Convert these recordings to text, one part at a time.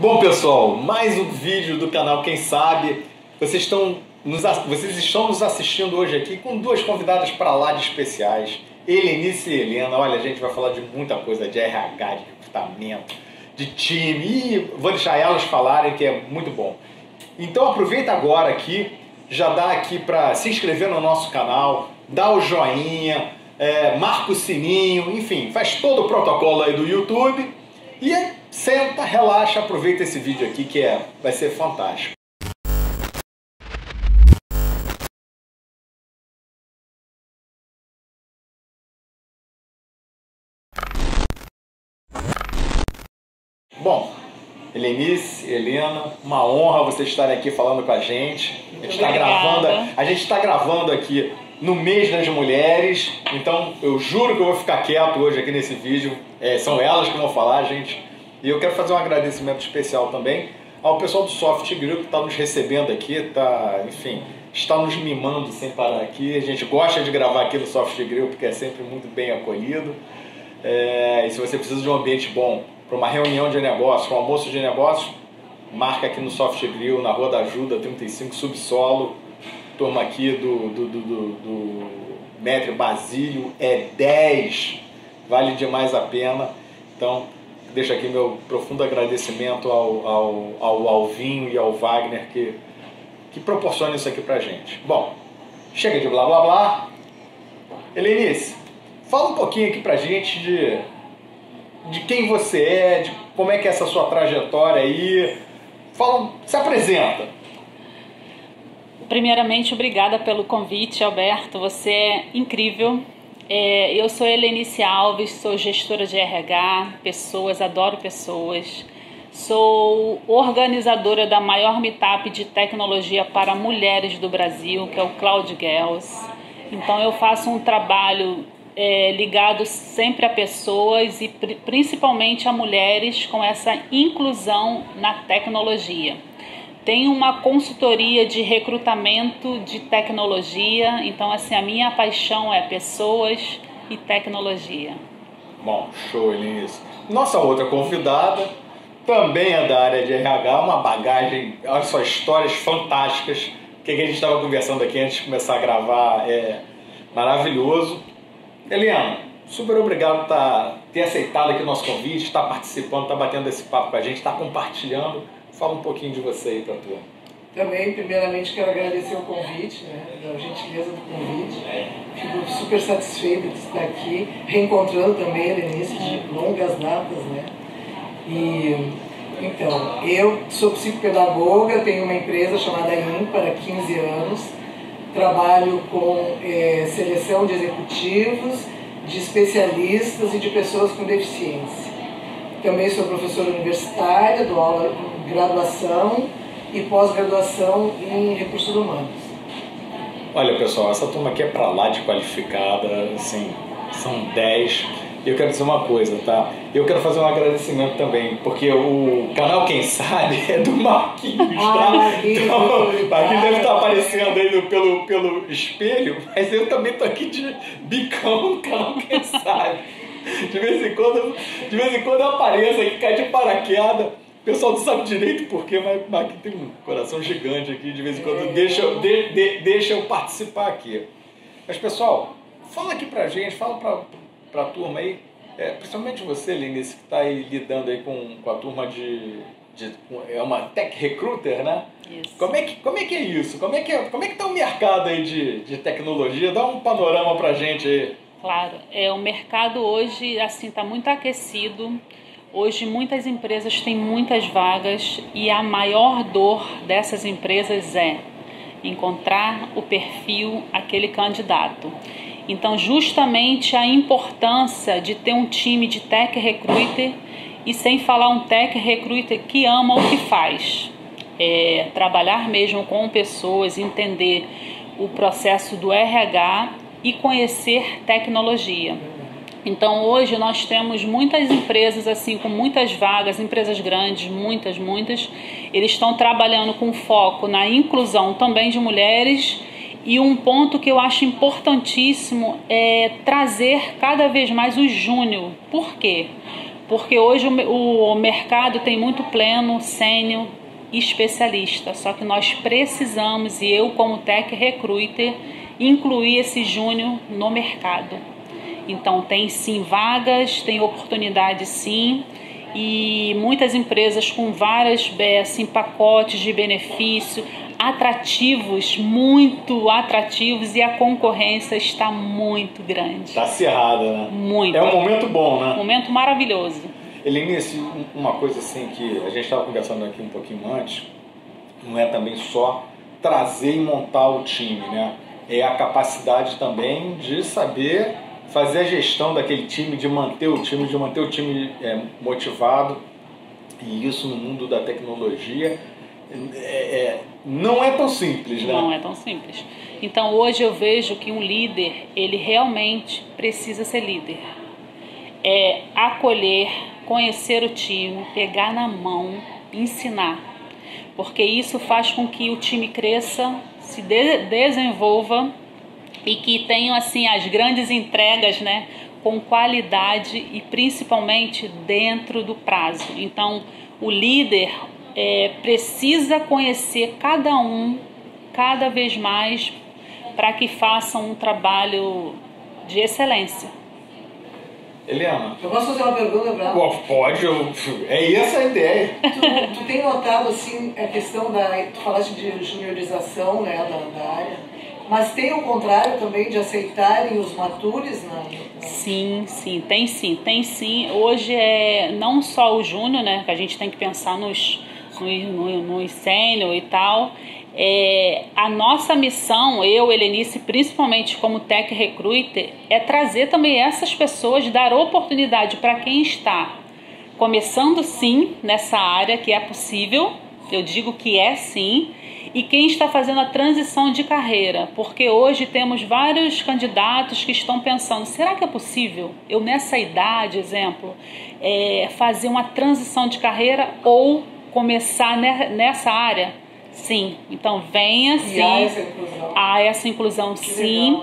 Bom, pessoal, mais um vídeo do canal Quem Sabe. Vocês estão nos assistindo hoje aqui com duas convidadas para lá de especiais, Helenice e Helena. Olha, a gente vai falar de muita coisa, de RH, de recrutamento, de time, e vou deixar elas falarem, que é muito bom. Então aproveita agora aqui, já dá aqui para se inscrever no nosso canal, dá o joinha, marca o sininho, enfim, faz todo o protocolo aí do YouTube e senta, relaxa, aproveita esse vídeo aqui que vai ser fantástico. Bom, Helenice, Helena, uma honra vocês estarem aqui falando com a gente. A gente está gravando aqui no mês das mulheres, então eu juro que eu vou ficar quieto hoje aqui nesse vídeo. São elas que vão falar, gente. E eu quero fazer um agradecimento especial também ao pessoal do Soft Grill que está nos recebendo aqui, está nos mimando sem parar aqui. A gente gosta de gravar aqui no Soft Grill porque é sempre muito bem acolhido. E se você precisa de um ambiente bom para uma reunião de negócios, para um almoço de negócios, marca aqui no Soft Grill, na Rua da Ajuda, 35, subsolo. Turma aqui do Metro Basílio é 10, vale demais a pena. Então, deixo aqui meu profundo agradecimento ao Alvinho e ao Wagner que proporcionam isso aqui pra gente. Bom, chega de blá blá blá. Helenice, fala um pouquinho aqui pra gente de quem você é, de como é que é essa sua trajetória aí. Fala, se apresenta. Primeiramente, obrigada pelo convite, Alberto. Você é incrível. Eu sou Helenice Alves, sou gestora de RH, pessoas, adoro pessoas. Sou organizadora da maior meetup de tecnologia para mulheres do Brasil, que é o Cloud Girls. Então eu faço um trabalho ligado sempre a pessoas e principalmente a mulheres com essa inclusão na tecnologia. Tenho uma consultoria de recrutamento de tecnologia, então assim, a minha paixão é pessoas e tecnologia. Bom, show, Helenice. Nossa outra convidada também é da área de RH, uma bagagem, olha só, histórias fantásticas, que a gente estava conversando aqui antes de começar a gravar, é maravilhoso. Helena, super obrigado por ter aceitado aqui o nosso convite, estar participando, estar batendo esse papo com a gente, estar compartilhando. Fala um pouquinho de você aí para a turma. Também, primeiramente, quero agradecer o convite, a gentileza do convite. Fico super satisfeita de estar aqui, reencontrando também a Helenice de longas datas, E, então, eu sou psicopedagoga, tenho uma empresa chamada IMPAR há 15 anos, trabalho com seleção de executivos, de especialistas e de pessoas com deficiência. Também sou professora universitária, dou aula graduação e pós-graduação em recursos humanos. Olha, pessoal, essa turma aqui é pra lá de qualificada, assim, são 10. E eu quero dizer uma coisa, tá? Eu quero fazer um agradecimento também, porque o canal Quem Sabe é do Marquinhos, tá? Marquinhos deve estar aparecendo aí pelo espelho, mas eu também tô aqui de bicão no canal Quem Sabe. De vez em quando eu apareço aqui, cai de paraquedas. O pessoal não sabe direito porque, mas aqui tem um coração gigante aqui, de vez em quando deixa eu participar aqui. Mas, pessoal, fala aqui pra gente, fala pra turma aí, principalmente você, Helenice, que tá aí lidando aí com a turma é uma tech recruiter, né? Isso. Como é que é isso? Como é que tá o mercado aí de tecnologia? Dá um panorama pra gente aí. Claro, o mercado hoje, assim, tá muito aquecido. Hoje muitas empresas têm muitas vagas e a maior dor dessas empresas é encontrar o perfil, aquele candidato. Então justamente a importância de ter um time de tech recruiter e sem falar um tech recruiter que ama o que faz. Trabalhar mesmo com pessoas, entender o processo do RH e conhecer tecnologia. Então hoje nós temos muitas empresas assim com muitas vagas, empresas grandes, muitas. Eles estão trabalhando com foco na inclusão também de mulheres e um ponto que eu acho importantíssimo é trazer cada vez mais o júnior. Por quê? porque hoje o mercado tem muito pleno, sênior e especialista, só que nós precisamos, e eu como tech recruiter, incluir esse júnior no mercado. Então tem sim vagas, tem oportunidade sim, e muitas empresas com várias assim, pacotes de benefício, atrativos, muito atrativos, e a concorrência está muito grande. Está acirrada, né? Muito. É um momento bom, né? Um momento maravilhoso. Helenice, uma coisa assim que a gente estava conversando aqui um pouquinho antes, não é também só trazer e montar o time, né? É a capacidade também de saber fazer a gestão daquele time, de manter o time, motivado. E isso no mundo da tecnologia não é tão simples, né? Não é tão simples. Então hoje eu vejo que um líder, ele realmente precisa ser líder. É acolher, conhecer o time, pegar na mão, ensinar. Porque isso faz com que o time cresça, se desenvolva e que tenham assim as grandes entregas, né, com qualidade e principalmente dentro do prazo. Então o líder precisa conhecer cada um cada vez mais para que façam um trabalho de excelência. Helena, eu posso fazer uma pergunta para ela? Pode, é essa a ideia. Tu tem notado assim a questão da, tu falaste de juniorização, né, da área? Mas tem o contrário também de aceitarem os matures, né? Sim, tem sim, tem sim. Hoje é não só o júnior, né? Que a gente tem que pensar nos sênior e tal. A nossa missão, eu, Helenice, principalmente como tech recruiter, é trazer também essas pessoas, dar oportunidade para quem está começando sim nessa área, que é possível, eu digo que é sim, e quem está fazendo a transição de carreira, porque hoje temos vários candidatos que estão pensando, será que é possível eu nessa idade, exemplo, fazer uma transição de carreira ou começar nessa área? Sim, então venha sim, há essa inclusão sim.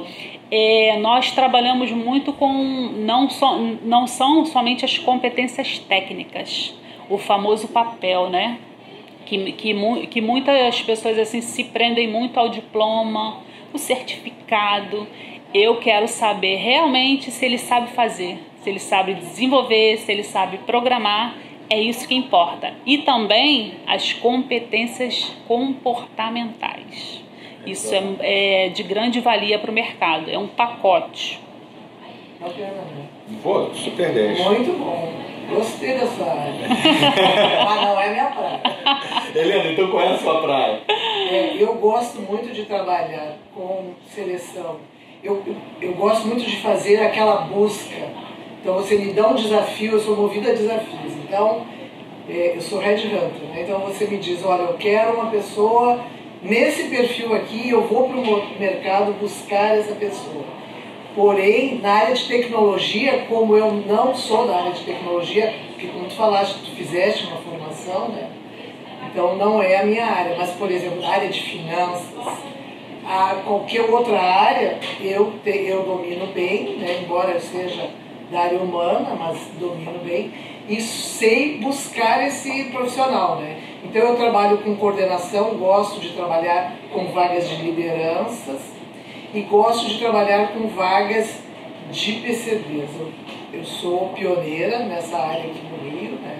Nós trabalhamos muito com, não são somente as competências técnicas, o famoso papel, né? Que muitas pessoas assim se prendem muito ao diploma, o certificado. Eu quero saber realmente se ele sabe fazer, se ele sabe desenvolver, se ele sabe programar. É isso que importa. E também as competências comportamentais. Isso é de grande valia para o mercado. É um pacote. Pô, super 10. Muito bom. Gostei dessa área. Mas não é minha praia. Helena, então qual é a sua praia? Eu gosto muito de trabalhar com seleção. Eu gosto muito de fazer aquela busca. Então você me dá um desafio, eu sou movida a desafios. Então, eu sou headhunter, né? Então você me diz, olha, eu quero uma pessoa nesse perfil aqui, eu vou para o mercado buscar essa pessoa. Porém, na área de tecnologia, como eu não sou da área de tecnologia, porque como tu falaste, tu fizeste uma formação, né? Então não é a minha área, mas, por exemplo, na área de finanças, a qualquer outra área, eu domino bem, né? Embora eu seja da área humana, mas domino bem, e sei buscar esse profissional, né? Então eu trabalho com coordenação, gosto de trabalhar com vagas de lideranças, e gosto de trabalhar com vagas de PCDs. Eu sou pioneira nessa área aqui no Rio, né?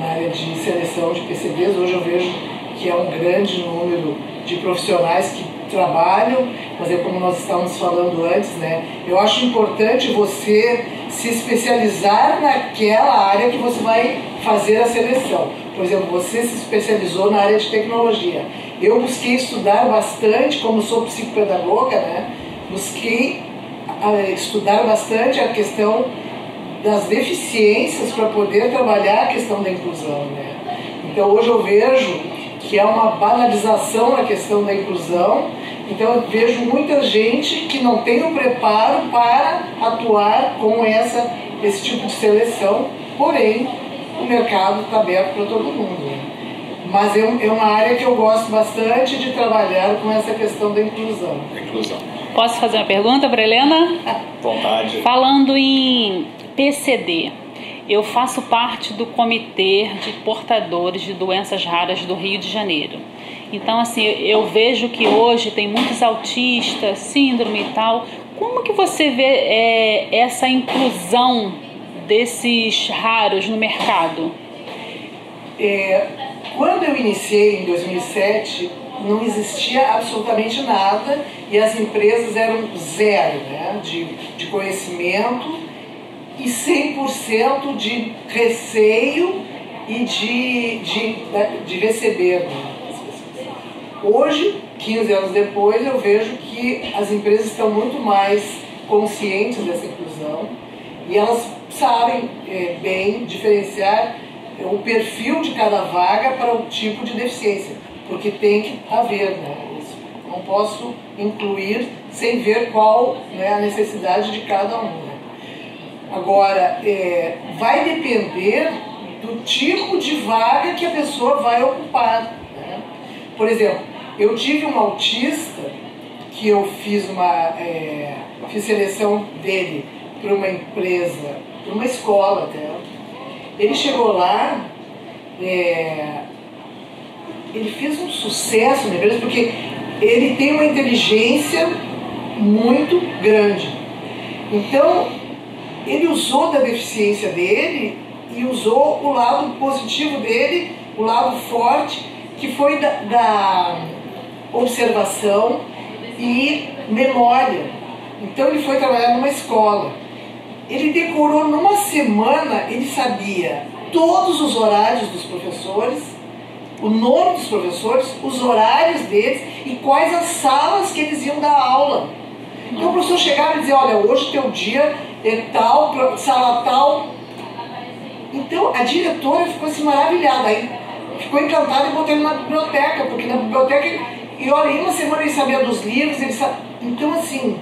Na área de seleção de PCDs. Hoje eu vejo que é um grande número de profissionais que trabalham, mas é como nós estávamos falando antes, né? Eu acho importante você se especializar naquela área que você vai fazer a seleção. Por exemplo, você se especializou na área de tecnologia. Eu busquei estudar bastante, como sou psicopedagoga, né? Busquei estudar bastante a questão das deficiências para poder trabalhar a questão da inclusão, né? Então hoje eu vejo que é uma banalização na questão da inclusão. Então eu vejo muita gente que não tem o preparo para atuar com esse tipo de seleção, porém o mercado está aberto para todo mundo. Mas é uma área que eu gosto bastante de trabalhar com essa questão da inclusão. Posso fazer uma pergunta para Helena? Vontade. Falando em PCD, Eu faço parte do comitê de portadores de doenças raras do Rio de Janeiro. Então, assim, eu vejo que hoje tem muitos autistas, síndrome e tal. Como que você vê essa inclusão desses raros no mercado? Quando eu iniciei, em 2007, não existia absolutamente nada e as empresas eram zero, né, de conhecimento e 100% de receio e de receber. Hoje, 15 anos depois, eu vejo que as empresas estão muito mais conscientes dessa inclusão e elas sabem bem diferenciar o perfil de cada vaga para o tipo de deficiência, porque tem que haver, né? Não posso incluir sem ver qual, né, a necessidade de cada um. Né? Agora, vai depender do tipo de vaga que a pessoa vai ocupar. Né? Por exemplo, eu tive um autista que eu fiz seleção dele para uma empresa, para uma escola até. Ele chegou lá, ele fez um sucesso na empresa, porque ele tem uma inteligência muito grande. Então, ele usou da deficiência dele e usou o lado positivo dele, o lado forte, que foi da observação e memória. Então, ele foi trabalhar numa escola. Ele decorou numa semana, ele sabia todos os horários dos professores, o nome dos professores, os horários deles e quais as salas que eles iam dar aula. Então o professor chegava e dizia, olha, hoje teu dia é tal, sala tal. Então a diretora ficou assim maravilhada, aí ficou encantada e botou ele na biblioteca, porque na biblioteca, e olha, em uma semana ele sabia dos livros, então assim,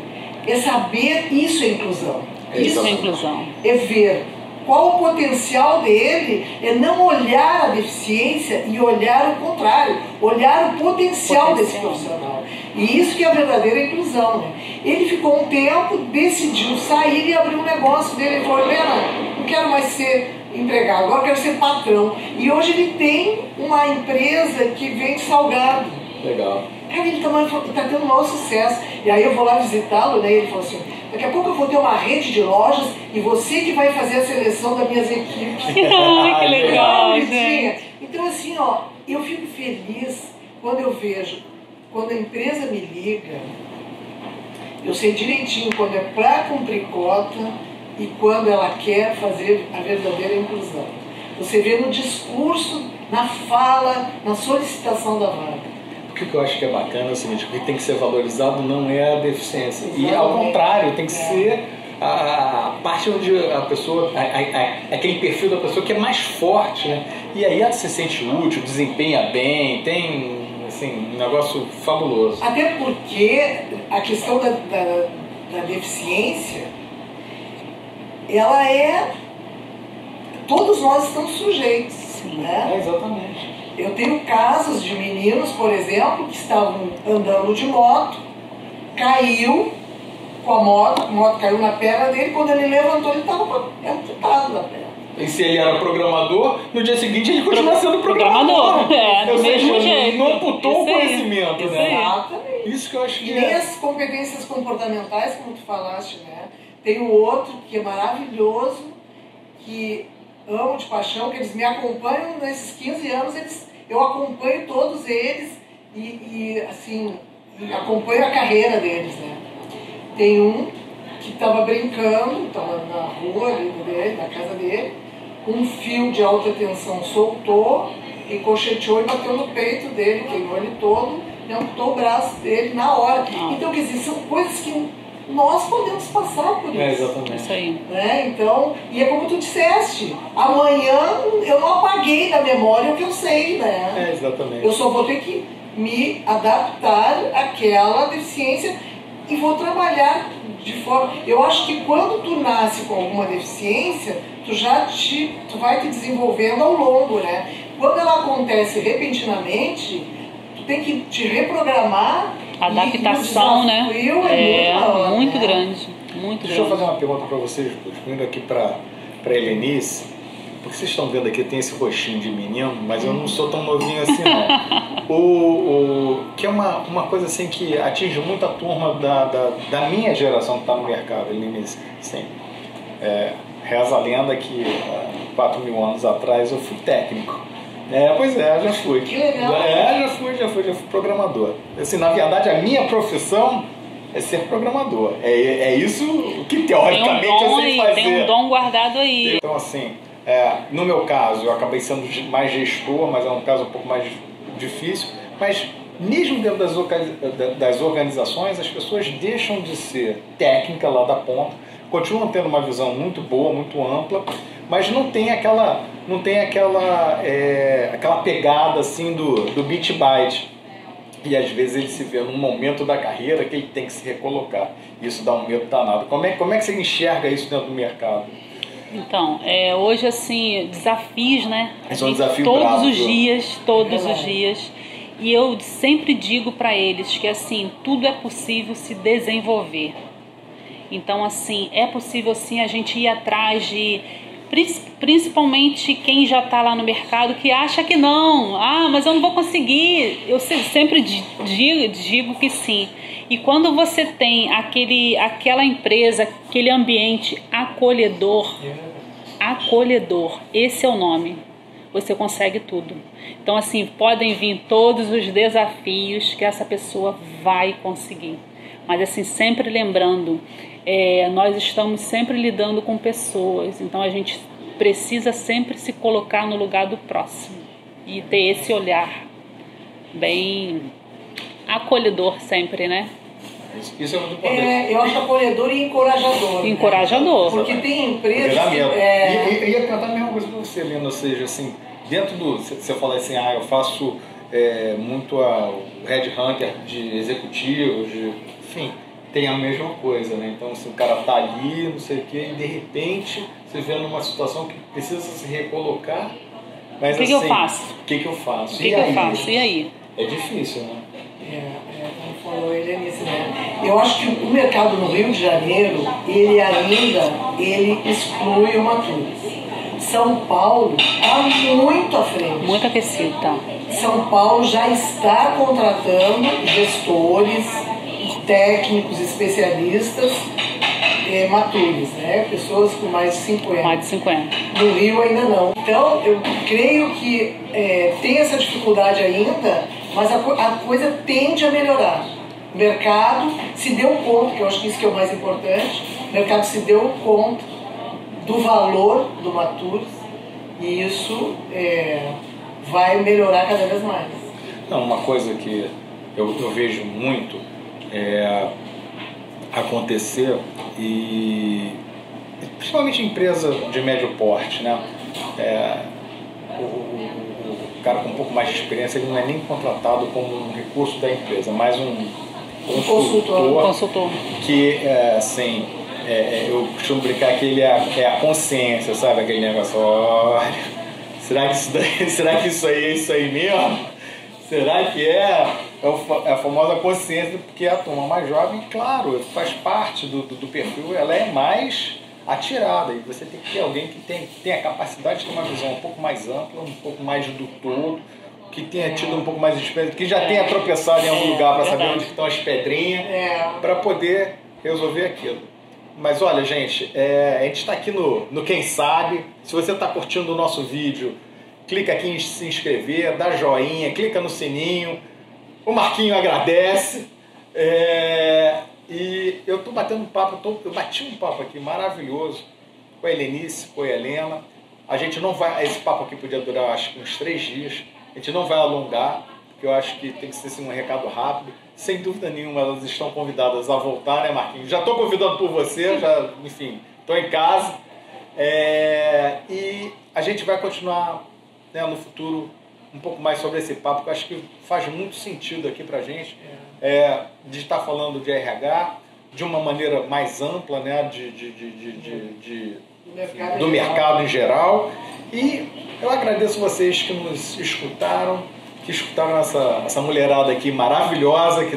saber isso é inclusão. Isso é inclusão. É ver qual o potencial dele, é não olhar a deficiência e olhar o contrário, olhar o potencial desse profissional. E isso que é a verdadeira inclusão. Né? Ele ficou um tempo, decidiu sair e abrir um negócio dele. Ele falou, Helena, não quero mais ser empregado, agora quero ser patrão. E hoje ele tem uma empresa que vende salgado. Legal. Cara, ele está tendo um maior sucesso. E aí eu vou lá visitá-lo, né? E ele falou assim, daqui a pouco eu vou ter uma rede de lojas e você que vai fazer a seleção das minhas equipes. Que legal, gente. Então assim, ó, eu fico feliz quando eu vejo, quando a empresa me liga, eu sei direitinho quando é para cumprir cota e quando ela quer fazer a verdadeira inclusão. Você vê no discurso, na fala, na solicitação da vaga. O que eu acho que é bacana é o seguinte, o que tem que ser valorizado não é a deficiência. Exatamente. E ao contrário, tem que ser a parte onde a pessoa, aquele perfil da pessoa que é mais forte, né? E aí ela se sente útil, desempenha bem, tem assim, um negócio fabuloso. Até porque a questão da deficiência, ela é... Todos nós estamos sujeitos, né? É, exatamente. Eu tenho casos de meninos, por exemplo, que estavam andando de moto, caiu com a moto caiu na perna dele, quando ele levantou, ele estava amputado na perna. E se ele era programador, no dia seguinte ele continua sendo programador. Do mesmo jeito. Não amputou o conhecimento, né? Exatamente. Isso que eu acho que é. E as competências comportamentais, como tu falaste, né? Tem o outro que é maravilhoso, que... amo de paixão, que eles me acompanham nesses 15 anos, eu acompanho todos eles e assim, acompanho a carreira deles, né? Tem um que estava brincando, estava na rua ali dele, na casa dele, um fio de alta tensão soltou, ricocheteou e bateu no peito dele, queimou ele todo, e amputou o braço dele na hora. Então, quer dizer, são coisas que... nós podemos passar por isso. É, exatamente. Isso aí. Né? Então, e é como tu disseste, amanhã eu não apaguei da memória o que eu sei, né? É, exatamente. Eu só vou ter que me adaptar àquela deficiência e vou trabalhar de forma... Eu acho que quando tu nasce com alguma deficiência, tu vai te desenvolvendo ao longo, né? Quando ela acontece repentinamente, tu tem que te reprogramar. A adaptação, né? É muito grande. Muito grande. Deixa eu fazer uma pergunta para vocês, vindo aqui para para a Helenice, porque vocês estão vendo aqui, tem esse rostinho de menino, mas eu não sou tão novinho assim, não. Que é uma coisa assim que atinge muita turma da minha geração que está no mercado, Helenice. Sim. Reza a lenda que 4 mil anos atrás eu fui técnico. Pois é, já fui. Que legal. Já fui programador. Assim, na verdade, a minha profissão é ser programador. É isso que teoricamente eu sei fazer. Tem um dom guardado aí. Então, assim, no meu caso, eu acabei sendo mais gestor, mas é um caso um pouco mais difícil. Mas mesmo dentro das organizações, as pessoas deixam de ser técnica lá da ponta, continuam tendo uma visão muito boa, muito ampla, mas não tem aquela pegada assim do bit byte. E às vezes ele se vê num momento da carreira que ele tem que se recolocar. Isso dá um medo danado. Como é que você enxerga isso dentro do mercado? Então, hoje assim, desafios, né? São desafios todos os dias. E eu sempre digo para eles que assim, tudo é possível se desenvolver. Então, assim, é possível sim a gente ir atrás de... Principalmente quem já está lá no mercado, que acha que não. Ah, mas eu não vou conseguir. Eu sempre digo que sim. E quando você tem aquela empresa, aquele ambiente acolhedor, esse é o nome. Você consegue tudo. Então, assim, podem vir todos os desafios que essa pessoa vai conseguir. Mas, assim, sempre lembrando, nós estamos sempre lidando com pessoas, então a gente precisa sempre se colocar no lugar do próximo e ter esse olhar bem acolhedor sempre, né? Isso é muito importante. Eu acho acolhedor e encorajador. Encorajador. Né? Porque tem empresas... Eu ia perguntar a mesma coisa para você, Helena, ou seja, assim, dentro do... Você fala assim, eu faço muito o headhunter de executivos, enfim... Tem a mesma coisa, né? Então, se o cara tá ali, não sei o quê, e de repente você vê numa situação que precisa se recolocar, mas assim... O que eu faço? E aí? É difícil, né? Como falou a Helenice, né? Eu acho que o mercado no Rio de Janeiro, ele exclui uma turma. São Paulo está muito à frente. Muito aquecido, tá? São Paulo já está contratando gestores, técnicos, especialistas maturos, né? Pessoas com mais de 50. No Rio ainda não. Então, eu creio que tem essa dificuldade ainda, mas a coisa tende a melhorar. O mercado se deu conta, que eu acho que isso que é o mais importante, o mercado se deu conta do valor do maturo e isso vai melhorar cada vez mais. Não, uma coisa que eu vejo muito acontecer, e principalmente empresa de médio porte, né? O cara com um pouco mais de experiência, ele não é nem contratado como um recurso da empresa, mas um consultor que assim, eu costumo brincar que ele é a consciência, sabe? Aquele negócio, olha, será que isso aí é isso aí mesmo? Será que é a famosa consciência, porque a turma mais jovem, claro, faz parte do perfil, ela é mais atirada. E você tem que ter alguém que tem a capacidade de ter uma visão um pouco mais ampla, um pouco mais do todo, que tenha tido um pouco mais de experiência, que já tenha tropeçado em algum lugar para saber onde estão as pedrinhas, para poder resolver aquilo. Mas olha, gente, a gente está aqui no Quem Sabe. Se você está curtindo o nosso vídeo, clica aqui em se inscrever, dá joinha, clica no sininho. O Marquinho agradece. E eu estou batendo um papo, eu bati um papo aqui maravilhoso com a Helenice, com a Helena. A gente não vai... Esse papo aqui podia durar, acho que uns 3 dias. A gente não vai alongar, porque eu acho que tem que ser assim, um recado rápido. Sem dúvida nenhuma, elas estão convidadas a voltar, né, Marquinho? Já estou convidando por você, já, enfim, estou em casa. E a gente vai continuar... no futuro, um pouco mais sobre esse papo, que eu acho que faz muito sentido aqui pra gente, de estar falando de RH, de uma maneira mais ampla, né, do mercado em geral. E eu agradeço vocês que nos escutaram, essa mulherada aqui maravilhosa que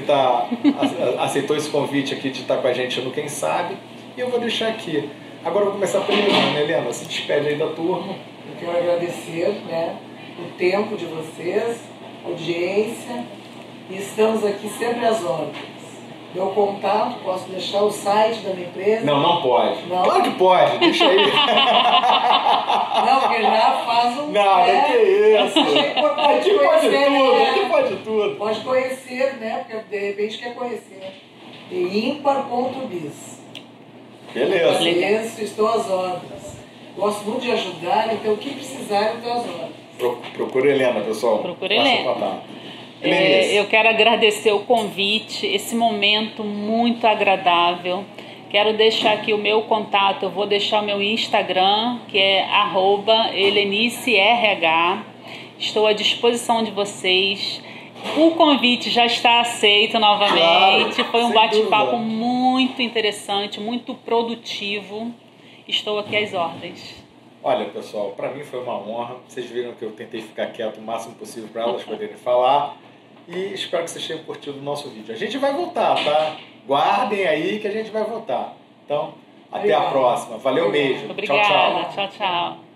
aceitou esse convite aqui de estar com a gente no Quem Sabe. E eu vou deixar aqui Agora eu vou começar pela Helena, né, Helena? Se despede aí da turma. Eu quero agradecer, né, o tempo de vocês, a audiência, e estamos aqui sempre às ordens. Meu contato, posso deixar o site da minha empresa? Não, não pode. Não. Claro que pode, deixa aí. Não, porque já faz um... Não, é que isso. Pode tudo. Pode conhecer, né? Porque de repente quer conhecer. impar.biz. Beleza. Beleza, estou às ordens. Gosto muito de ajudar, então o que precisar, eu estou às ordens. Procura Helena, pessoal. Procura Helena. Eu quero agradecer o convite, esse momento muito agradável. Quero deixar aqui o meu contato, eu vou deixar o meu Instagram, que é @elenicerh. Estou à disposição de vocês. O convite já está aceito novamente. Claro, foi um bate-papo muito interessante, muito produtivo. Estou aqui às ordens. Olha, pessoal, para mim foi uma honra. Vocês viram que eu tentei ficar quieto o máximo possível para elas poderem falar. E espero que vocês tenham curtido o nosso vídeo. A gente vai voltar, tá? Guardem aí que a gente vai voltar. Então, até a próxima. Valeu mesmo. Obrigada. Tchau, tchau.